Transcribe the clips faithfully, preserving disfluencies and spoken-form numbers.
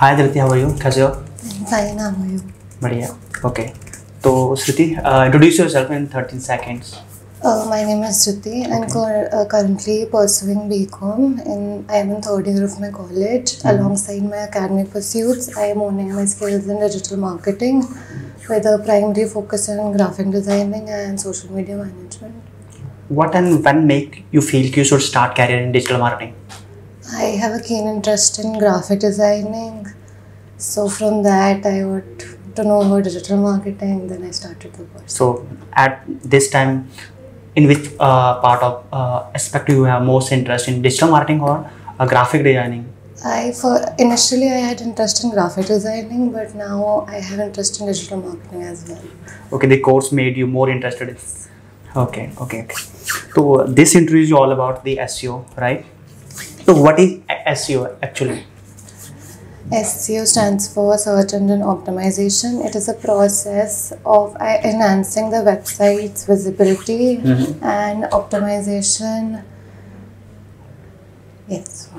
Hi Shruti, how are you? How are you? Fine, how are you? Badiya. Okay. So Shruti, uh, introduce yourself in thirteen seconds. Uh, my name is Shruti. Okay. I'm uh, currently pursuing B COM and I'm in third year of my college. Mm-hmm. Alongside my academic pursuits, I am owning my skills in digital marketing with a primary focus on graphic designing and social media management. What and when make you feel you should start career in digital marketing? I have a keen interest in graphic designing. So from that, I would to know about digital marketing, then I started the course. So at this time, in which uh, part of uh, aspect you have most interest in, digital marketing or uh, graphic designing? I for initially I had interest in graphic designing, but now I have interest in digital marketing as well. Okay, the course made you more interested in. Okay, okay, okay. So this interview is all about the S E O, right? So what is S E O actually? S E O stands for Search Engine Optimization. It is a process of enhancing the website's visibility mm-hmm. and optimization. Yes.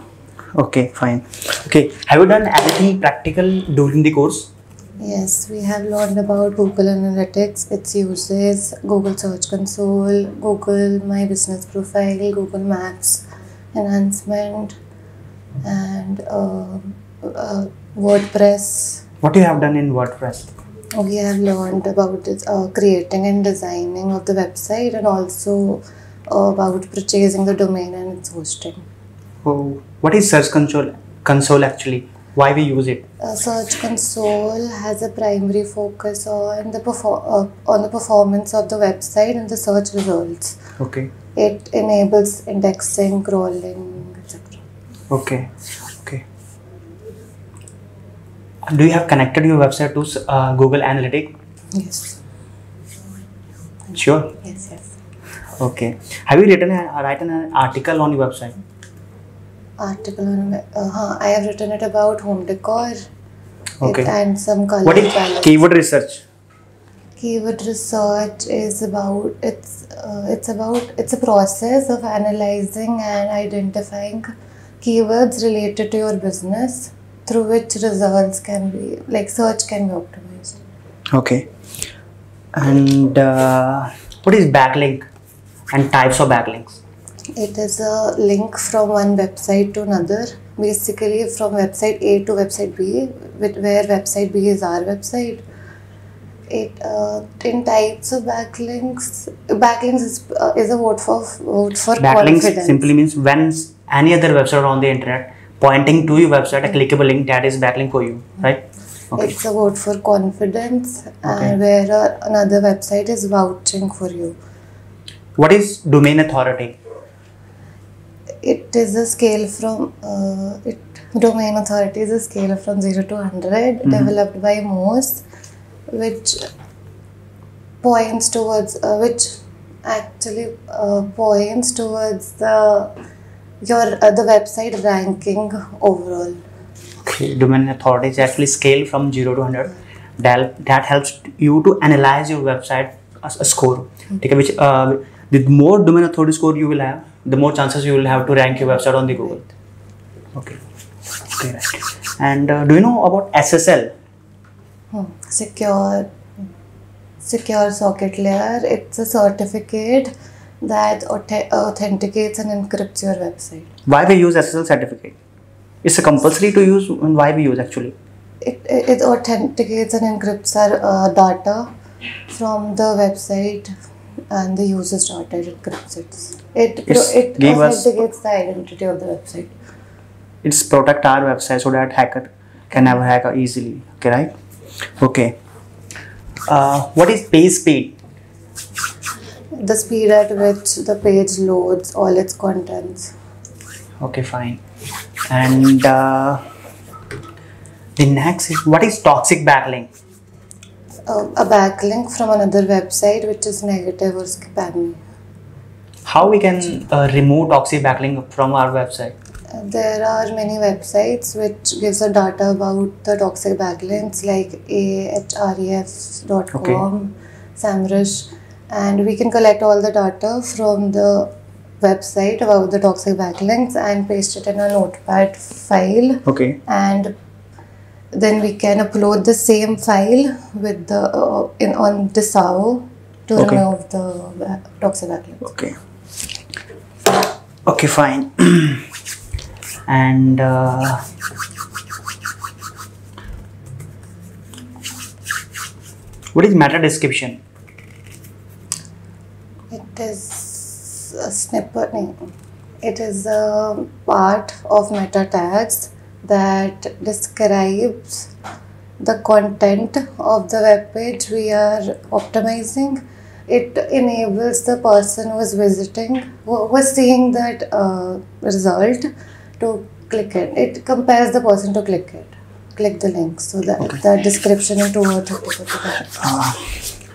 Okay, fine. Okay, have you done anything practical during the course? Yes, we have learned about Google Analytics, its uses, Google Search Console, Google My Business Profile, Google Maps, enhancement, and uh, Uh, WordPress. What you have done in WordPress? We have learned about this, uh, creating and designing of the website, and also uh, about purchasing the domain and its hosting. Oh, what is Search Console? Console actually, why we use it? Uh, Search Console has a primary focus on the perfor uh, on the performance of the website and the search results. Okay. It enables indexing, crawling, et cetera. Okay. Do you have connected your website to uh, Google Analytics? Yes. Sure? Yes, yes. Okay. Have you written, a, written an article on your website? Article on... Uh, huh, I have written it about home decor. Okay. It, and some color. What is palettes. Keyword research? Keyword research is about... It's, uh, it's about... It's a process of analyzing and identifying keywords related to your business, through which results can be, like search can be optimized. Okay. And uh, what is backlink and types of backlinks? It is a link from one website to another, basically from website A to website B, where website B is our website. It uh, in types of backlinks, backlinks is, uh, is a word for, word for backlinks confidence. Simply means when any other website on the internet pointing to your website, a clickable link, that is backlink for you, right? Okay. It's a word for confidence, okay. And where uh, another website is vouching for you. What is domain authority? It is a scale from, uh, it, domain authority is a scale from zero to one hundred, mm-hmm. developed by Morse, which points towards, uh, which actually uh, points towards the your uh, the website ranking overall. Okay, domain authority is actually scale from zero to one hundred. That, that helps you to analyze your website as a score. Okay, which uh, the more domain authority score you will have, the more chances you will have to rank your website on the Google. Okay. Okay, right. And uh, do you know about S S L? Hmm. Secure, secure socket layer. It's a certificate that authenticates and encrypts your website. Why we use S S L certificate? It's a compulsory to use, and why we use actually? It, it, it authenticates and encrypts our uh, data from the website, and the user's data, it encrypts it. It, it's it authenticates the identity of the website. It's protect our website so that hacker can never hack easily. Okay, right? Okay. Uh, what is page speed? The speed at which the page loads all its contents. Okay, fine. And uh, the next is, what is toxic backlink? Uh, a backlink from another website which is negative or spammy. How we can uh, remove toxic backlink from our website? Uh, there are many websites which gives the data about the toxic backlinks, like a href dot com, okay. Samrush. And we can collect all the data from the website about the toxic backlinks and paste it in a notepad file. Okay. And then we can upload the same file with the uh, in on the S E O to okay. remove the toxic backlinks. Okay. Okay, fine. And uh, what is meta description? It is a snippet. It is a part of meta tags that describes the content of the web page we are optimizing. It enables the person who is visiting, who is seeing that uh, result, to click it. It compares the person to click it, click the link. So that okay. the description into what. Uh,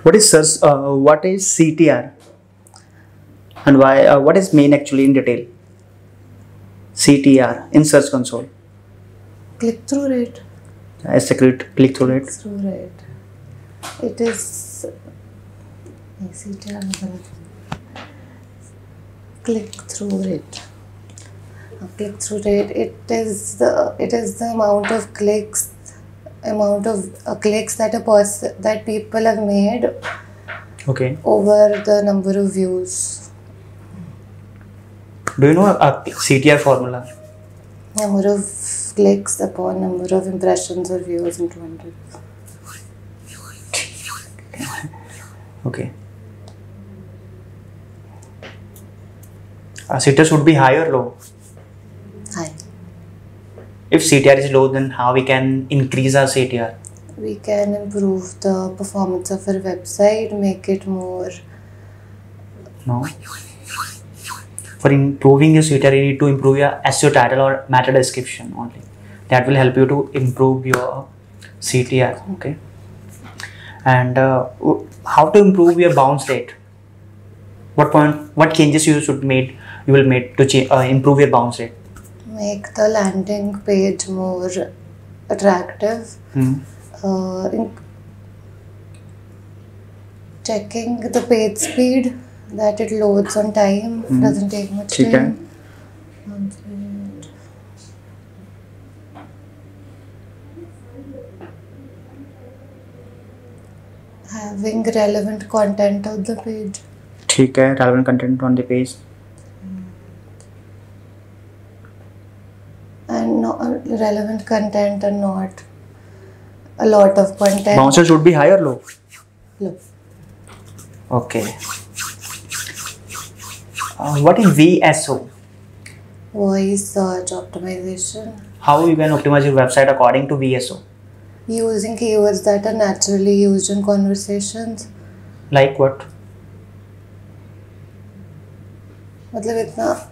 what is search? Uh, what is C T R? And why? Uh, what is main actually in detail? C T R in Search Console. Click through rate. As a click through rate. Click through rate. It is. C T R. Click through rate. Click through rate. It is the it is the amount of clicks, amount of uh, clicks that a person that people have made. Okay. Over the number of views. Do you know a C T R formula? Number of clicks upon number of impressions or views into one hundred. Okay. Uh, C T R should be high or low? High. If C T R is low, then how we can increase our C T R? We can improve the performance of our website, make it more... No. For improving your C T R, you need to improve your S E O title or meta description only. That will help you to improve your C T R. Okay. And uh, how to improve your bounce rate? What point? What changes you should make? You will make to change, uh, improve your bounce rate. Make the landing page more attractive. Hmm. Uh, in checking the page speed, that it loads on time. Hmm. Doesn't take much time. Having relevant content on the page. ठीक है, relevant content on the page. And no, relevant content and not a lot of content. Bouncer should be high or low? Low. Okay. Uh, what is V S O? Voice Search Optimization. How you can optimize your website according to V S O? Using keywords that are naturally used in conversations. Like what? मतलब इतना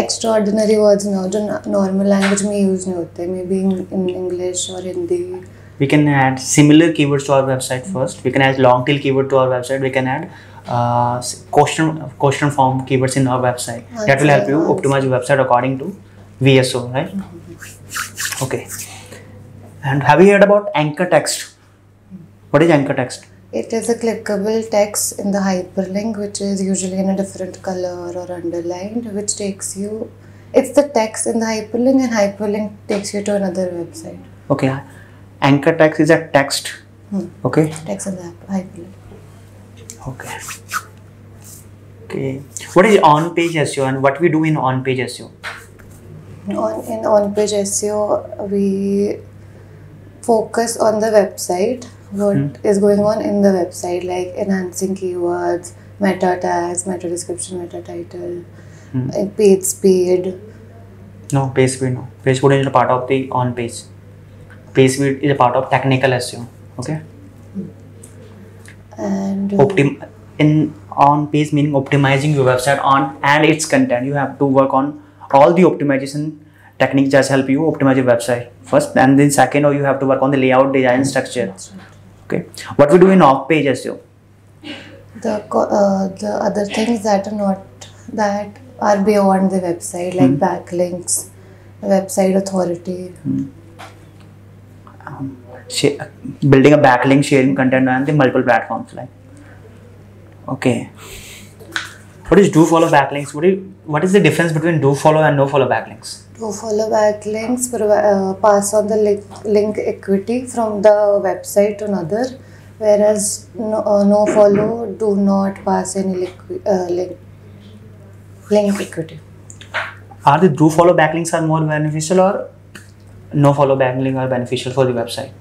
extraordinary words ना जो normal language में use नहीं होते, maybe in English or Hindi. We can add similar keywords to our website first. We can add long tail keyword to our website. We can add uh, question question form keywords in our website. Answer, that will help you optimize your website according to V S O, right? Mm-hmm. Okay. And have you heard about anchor text? What is anchor text? It is a clickable text in the hyperlink, which is usually in a different color or underlined, which takes you... It's the text in the hyperlink, and hyperlink takes you to another website. Okay. Anchor text is a text. Hmm. Okay. Text in the hyperlink. Okay. Okay. What is on-page S E O and what we do in on-page S E O? On, in on-page S E O, we... focus on the website, what hmm. is going on in the website, like enhancing keywords, meta tags, meta description, meta title, hmm. page speed. No, page speed no. Page speed is a part of the on page. Page speed is a part of technical S E O. Okay. Hmm. And Optim in on page meaning optimizing your website on and its content. You have to work on all the optimization techniques just help you optimize your website first, and then second, or you have to work on the layout, design, structure. Okay. What we do in off-page S E O? The uh, the other things that are not that are beyond the website, like hmm. backlinks, website authority. Hmm. Um, building a backlink, sharing content on the multiple platforms. Like okay, what is do follow backlinks? What is what is the difference between do follow and no follow backlinks? to follow back links, pass on the link, link equity from the website to another, whereas no, uh, no follow, do not pass any liqui, uh, link, link equity. Are the do follow backlinks are more beneficial, or no follow backlinks are beneficial for the website?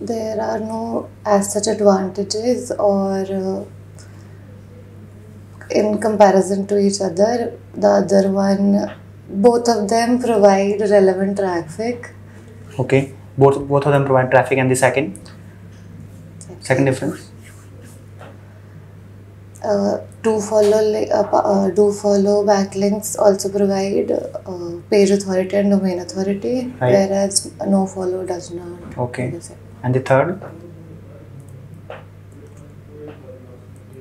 There are no as such advantages or uh, in comparison to each other. The other one, both of them provide relevant traffic. Okay, both both of them provide traffic. And the second second, second difference, uh, do follow uh, uh, do follow backlinks also provide uh, page authority and domain authority, right, whereas no follow does not. Okay. And the third,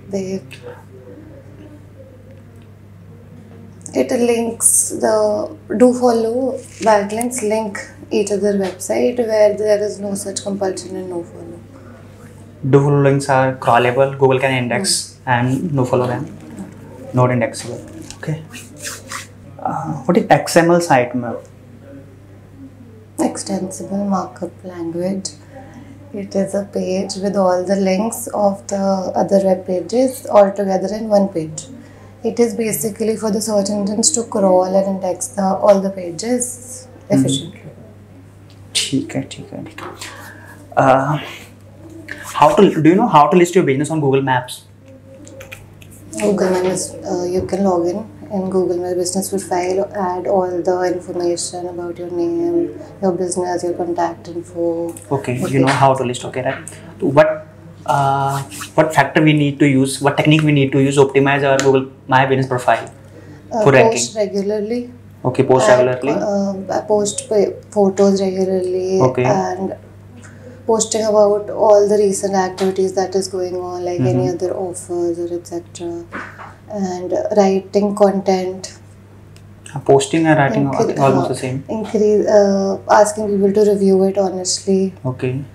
they it links the do follow backlinks link each other website, where there is no such compulsion in no follow. Do follow links are crawlable. Google can index, mm. and no follow can not indexable. Okay. Uh, what is X M L sitemap? Extensible markup language. It is a page with all the links of the other web pages all together in one page. It is basically for the search engines to crawl and index the, all the pages efficiently. Mm. Uh, how to, do you know how to list your business on Google Maps? Google Maps, uh, you can log in in Google My Business Profile, add all the information about your name, your business, your contact info. Okay, okay. You know how to list, okay, right? What, uh, what factor we need to use, what technique we need to use to optimize our Google My Business Profile uh, for ranking? Post regularly. Okay, post and, regularly. Uh, post photos regularly. Okay. And posting about all the recent activities that is going on, like mm-hmm. any other offers or et cetera. And writing content. Posting and writing Incre are almost the same. Increase, uh, asking people to review it honestly. Okay.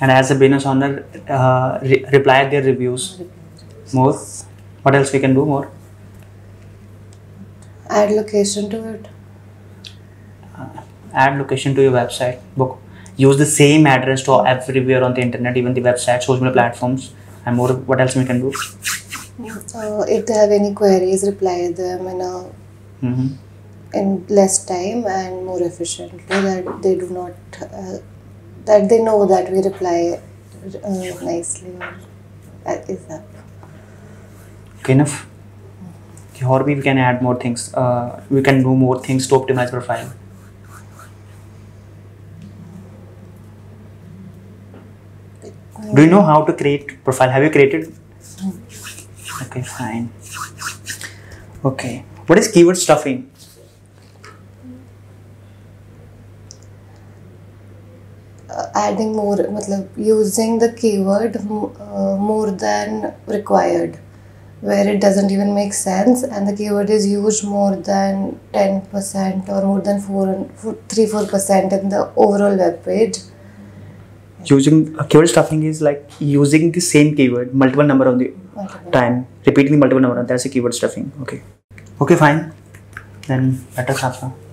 And as a business owner, uh, re reply their reviews. More. What else we can do more? Add location to it. Uh, add location to your website. Book. Use the same address to everywhere on the internet, even the website, social media platforms. And more, what else we can do? Uh, if they have any queries, reply them in a, mm-hmm. in less time and more efficiently. That they do not, uh, that they know that we reply uh, nicely. That is that. Okay, enough. Or we can add more things. Uh, we can do more things to optimize profile. Do you know how to create profile? Have you created? Okay, fine. Okay. What is keyword stuffing? Uh, adding more, matlab, using the keyword uh, more than required, where it doesn't even make sense and the keyword is used more than ten percent or more than three to four percent in the overall web page. Using uh, keyword stuffing is like using the same keyword multiple number of the multiple. time, repeating multiple number. That's a keyword stuffing. Okay. Okay, fine. Then let us have some.